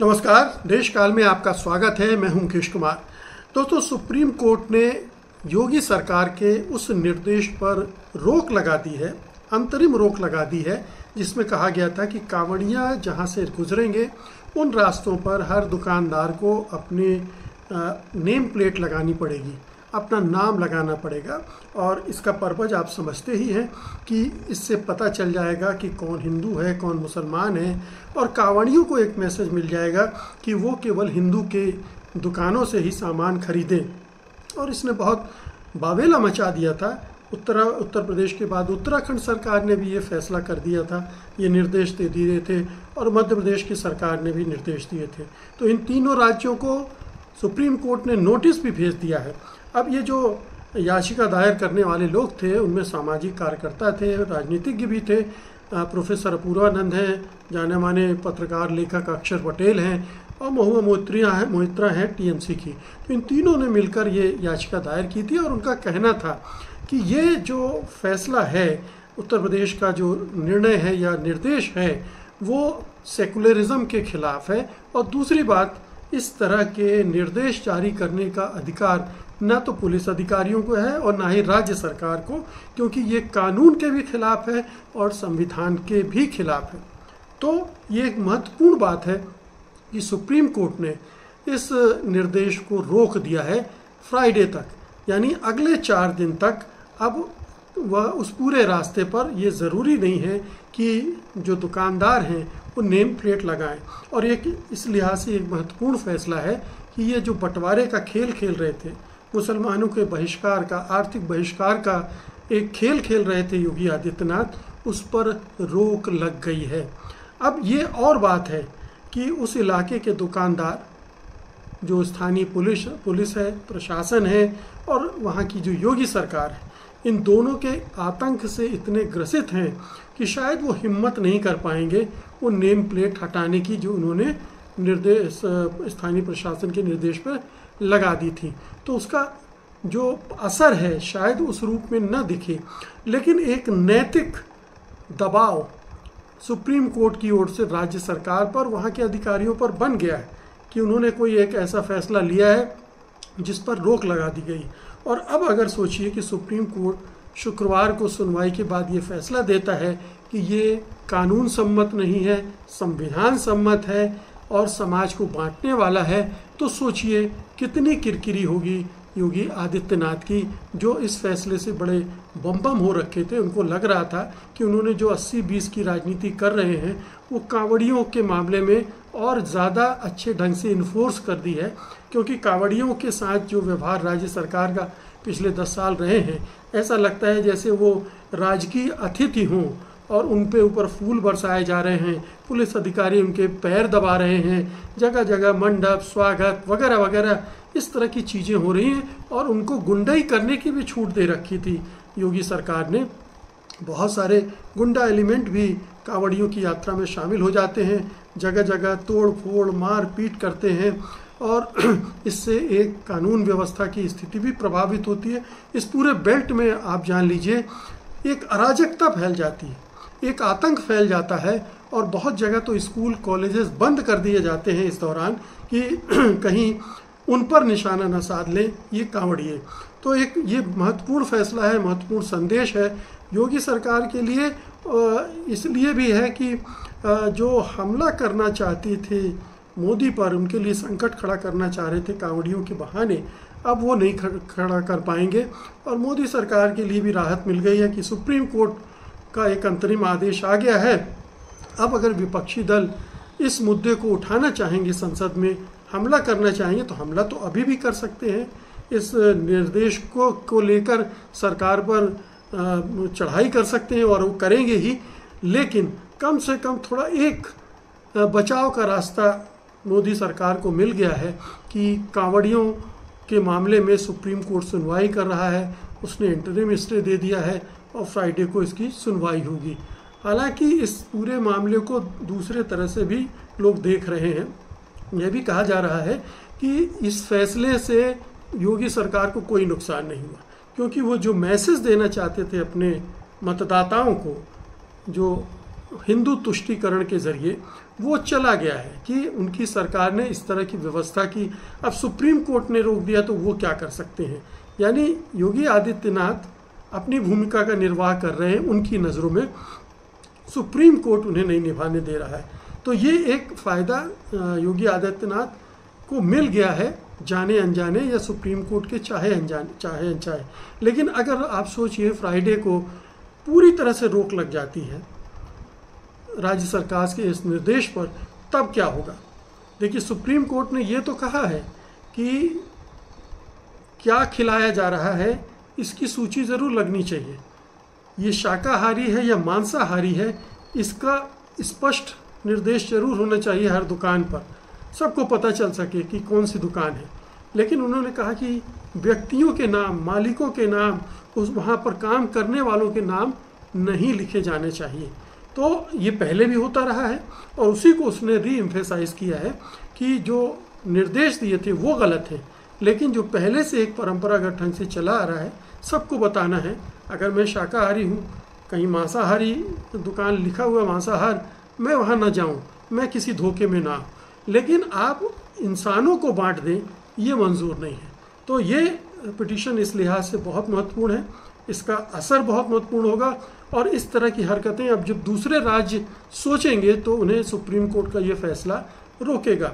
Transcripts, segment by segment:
नमस्कार, देशकाल में आपका स्वागत है। मैं हूं मुकेश कुमार। दोस्तों, सुप्रीम कोर्ट ने योगी सरकार के उस निर्देश पर रोक लगा दी है, अंतरिम रोक लगा दी है, जिसमें कहा गया था कि कांवड़ियाँ जहां से गुजरेंगे उन रास्तों पर हर दुकानदार को अपने नेम प्लेट लगानी पड़ेगी, अपना नाम लगाना पड़ेगा। और इसका पर्पज आप समझते ही हैं कि इससे पता चल जाएगा कि कौन हिंदू है, कौन मुसलमान है, और कांवड़ियों को एक मैसेज मिल जाएगा कि वो केवल हिंदू के दुकानों से ही सामान खरीदें। और इसने बहुत बावेला मचा दिया था। उत्तर प्रदेश के बाद उत्तराखंड सरकार ने भी ये फैसला कर दिया था, ये निर्देश दे दिए थे, और मध्य प्रदेश की सरकार ने भी निर्देश दिए थे। तो इन तीनों राज्यों को सुप्रीम कोर्ट ने नोटिस भी भेज दिया है। अब ये जो याचिका दायर करने वाले लोग थे, उनमें सामाजिक कार्यकर्ता थे, राजनीतिज्ञ भी थे। प्रोफेसर अपूर्वानंद हैं, जाने माने पत्रकार लेखक अक्षर पटेल हैं, और महुआ मोहित्रिया हैं टीएमसी की। तो इन तीनों ने मिलकर ये याचिका दायर की थी, और उनका कहना था कि ये जो फैसला है, उत्तर प्रदेश का जो निर्णय है या निर्देश है, वो सेकुलरिज्म के खिलाफ है। और दूसरी बात, इस तरह के निर्देश जारी करने का अधिकार ना तो पुलिस अधिकारियों को है और ना ही राज्य सरकार को, क्योंकि ये कानून के भी खिलाफ है और संविधान के भी खिलाफ है। तो ये एक महत्वपूर्ण बात है कि सुप्रीम कोर्ट ने इस निर्देश को रोक दिया है फ्राइडे तक, यानी अगले 4 दिन तक। अब वह उस पूरे रास्ते पर यह ज़रूरी नहीं है कि जो दुकानदार हैं वो नेम प्लेट लगाएं। और एक इस लिहाज से एक महत्वपूर्ण फैसला है कि ये जो बंटवारे का खेल खेल रहे थे, मुसलमानों के बहिष्कार का, आर्थिक बहिष्कार का एक खेल खेल रहे थे योगी आदित्यनाथ, उस पर रोक लग गई है। अब ये और बात है कि उस इलाके के दुकानदार, जो स्थानीय पुलिस है, प्रशासन है, और वहाँ की जो योगी सरकार है, इन दोनों के आतंक से इतने ग्रसित हैं कि शायद वो हिम्मत नहीं कर पाएंगे वो नेम प्लेट हटाने की जो उन्होंने निर्देश स्थानीय प्रशासन के निर्देश पर लगा दी थी। तो उसका जो असर है शायद उस रूप में न दिखे, लेकिन एक नैतिक दबाव सुप्रीम कोर्ट की ओर से राज्य सरकार पर, वहाँ के अधिकारियों पर बन गया है कि उन्होंने कोई एक ऐसा फैसला लिया है जिस पर रोक लगा दी गई। और अब अगर सोचिए कि सुप्रीम कोर्ट शुक्रवार को सुनवाई के बाद ये फैसला देता है कि ये कानून सम्मत नहीं है, संविधान सम्मत है और समाज को बांटने वाला है, तो सोचिए कितनी किरकिरी होगी योगी आदित्यनाथ की, जो इस फैसले से बड़े बम हो रखे थे। उनको लग रहा था कि उन्होंने जो 80-20 की राजनीति कर रहे हैं वो कांवड़ियों के मामले में और ज़्यादा अच्छे ढंग से इन्फोर्स कर दी है, क्योंकि कांवड़ियों के साथ जो व्यवहार राज्य सरकार का पिछले 10 साल रहे हैं, ऐसा लगता है जैसे वो राजकीय अतिथि हों और उन पे ऊपर फूल बरसाए जा रहे हैं, पुलिस अधिकारी उनके पैर दबा रहे हैं, जगह जगह मंडप, स्वागत वगैरह वगैरह इस तरह की चीज़ें हो रही हैं। और उनको गुंडाई करने की भी छूट दे रखी थी योगी सरकार ने। बहुत सारे गुंडा एलिमेंट भी कांवड़ियों की यात्रा में शामिल हो जाते हैं, जगह जगह तोड़ फोड़, मार पीट करते हैं, और इससे एक कानून व्यवस्था की स्थिति भी प्रभावित होती है। इस पूरे बेल्ट में आप जान लीजिए एक अराजकता फैल जाती है, एक आतंक फैल जाता है, और बहुत जगह तो स्कूल कॉलेजेस बंद कर दिए जाते हैं इस दौरान कि कहीं उन पर निशाना न साध लें ये कांवड़िए। तो एक ये महत्वपूर्ण फैसला है, महत्वपूर्ण संदेश है योगी सरकार के लिए, इसलिए भी है कि जो हमला करना चाहती थी मोदी पर, उनके लिए संकट खड़ा करना चाह रहे थे कांवड़ियों के बहाने, अब वो नहीं खड़ा कर पाएंगे। और मोदी सरकार के लिए भी राहत मिल गई है कि सुप्रीम कोर्ट का एक अंतरिम आदेश आ गया है। अब अगर विपक्षी दल इस मुद्दे को उठाना चाहेंगे, संसद में हमला करना चाहेंगे, तो हमला तो अभी भी कर सकते हैं। इस निर्देश को लेकर सरकार पर चढ़ाई कर सकते हैं, और वो करेंगे ही, लेकिन कम से कम थोड़ा एक बचाव का रास्ता मोदी सरकार को मिल गया है कि कांवड़ियों के मामले में सुप्रीम कोर्ट सुनवाई कर रहा है, उसने इंटरिम स्टे दे दिया है और फ्राइडे को इसकी सुनवाई होगी। हालांकि इस पूरे मामले को दूसरे तरह से भी लोग देख रहे हैं। यह भी कहा जा रहा है कि इस फैसले से योगी सरकार को कोई नुकसान नहीं हुआ, क्योंकि वो जो मैसेज देना चाहते थे अपने मतदाताओं को, जो हिंदू तुष्टीकरण के ज़रिए वो चला गया है कि उनकी सरकार ने इस तरह की व्यवस्था की। अब सुप्रीम कोर्ट ने रोक दिया तो वो क्या कर सकते हैं। यानी योगी आदित्यनाथ अपनी भूमिका का निर्वाह कर रहे हैं, उनकी नज़रों में सुप्रीम कोर्ट उन्हें नहीं निभाने दे रहा है। तो ये एक फ़ायदा योगी आदित्यनाथ को मिल गया है, जाने अनजाने या सुप्रीम कोर्ट के चाहे अनचाहे। लेकिन अगर आप सोचिए फ्राइडे को पूरी तरह से रोक लग जाती है राज्य सरकार के इस निर्देश पर, तब क्या होगा। देखिए सुप्रीम कोर्ट ने ये तो कहा है कि क्या खिलाया जा रहा है इसकी सूची ज़रूर लगनी चाहिए, ये शाकाहारी है या मांसाहारी है, इसका स्पष्ट निर्देश जरूर होना चाहिए हर दुकान पर, सबको पता चल सके कि कौन सी दुकान है। लेकिन उन्होंने कहा कि व्यक्तियों के नाम, मालिकों के नाम, उस वहाँ पर काम करने वालों के नाम नहीं लिखे जाने चाहिए। तो ये पहले भी होता रहा है और उसी को उसने रीइम्फेसाइज किया है कि जो निर्देश दिए थे वो गलत है, लेकिन जो पहले से एक परंपरागत ढंग से चला आ रहा है सबको बताना है। अगर मैं शाकाहारी हूँ, कहीं मांसाहारी दुकान लिखा हुआ मांसाहार, मैं वहाँ ना जाऊँ, मैं किसी धोखे में ना। लेकिन आप इंसानों को बांट दें, ये मंजूर नहीं है। तो ये पिटीशन इस लिहाज से बहुत महत्वपूर्ण है, इसका असर बहुत महत्वपूर्ण होगा। और इस तरह की हरकतें अब जब दूसरे राज्य सोचेंगे तो उन्हें सुप्रीम कोर्ट का ये फैसला रोकेगा।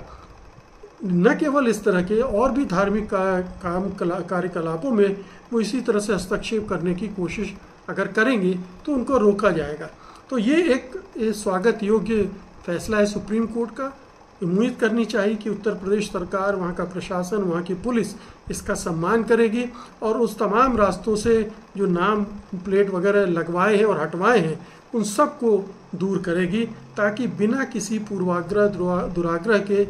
न केवल इस तरह के और भी धार्मिक कार्यकलापों में वो इसी तरह से हस्तक्षेप करने की कोशिश अगर करेंगे तो उनको रोका जाएगा। तो ये एक स्वागत योग्य फैसला है सुप्रीम कोर्ट का। उम्मीद करनी चाहिए कि उत्तर प्रदेश सरकार, वहाँ का प्रशासन, वहाँ की पुलिस इसका सम्मान करेगी और उस तमाम रास्तों से जो नाम प्लेट वगैरह लगवाए हैं और हटवाए हैं उन सब को दूर करेगी, ताकि बिना किसी पूर्वाग्रह दुराग्रह के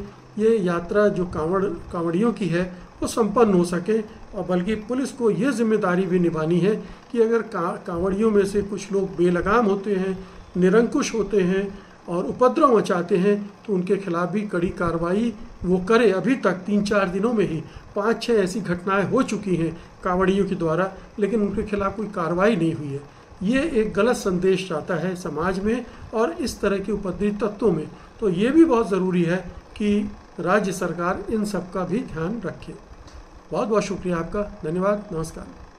ये यात्रा जो कांवड़ियों की है वो संपन्न हो सके। और बल्कि पुलिस को ये जिम्मेदारी भी निभानी है कि अगर कांवड़ियों में से कुछ लोग बेलगाम होते हैं, निरंकुश होते हैं और उपद्रव मचाते हैं तो उनके खिलाफ भी कड़ी कार्रवाई वो करे। अभी तक 3-4 दिनों में ही 5-6 ऐसी घटनाएं हो चुकी हैं कांवड़ियों के द्वारा, लेकिन उनके खिलाफ कोई कार्रवाई नहीं हुई है। ये एक गलत संदेश जाता है समाज में और इस तरह के उपद्रवी तत्वों में। तो ये भी बहुत ज़रूरी है कि राज्य सरकार इन सब का भी ध्यान रखे। बहुत बहुत शुक्रिया आपका, धन्यवाद, नमस्कार।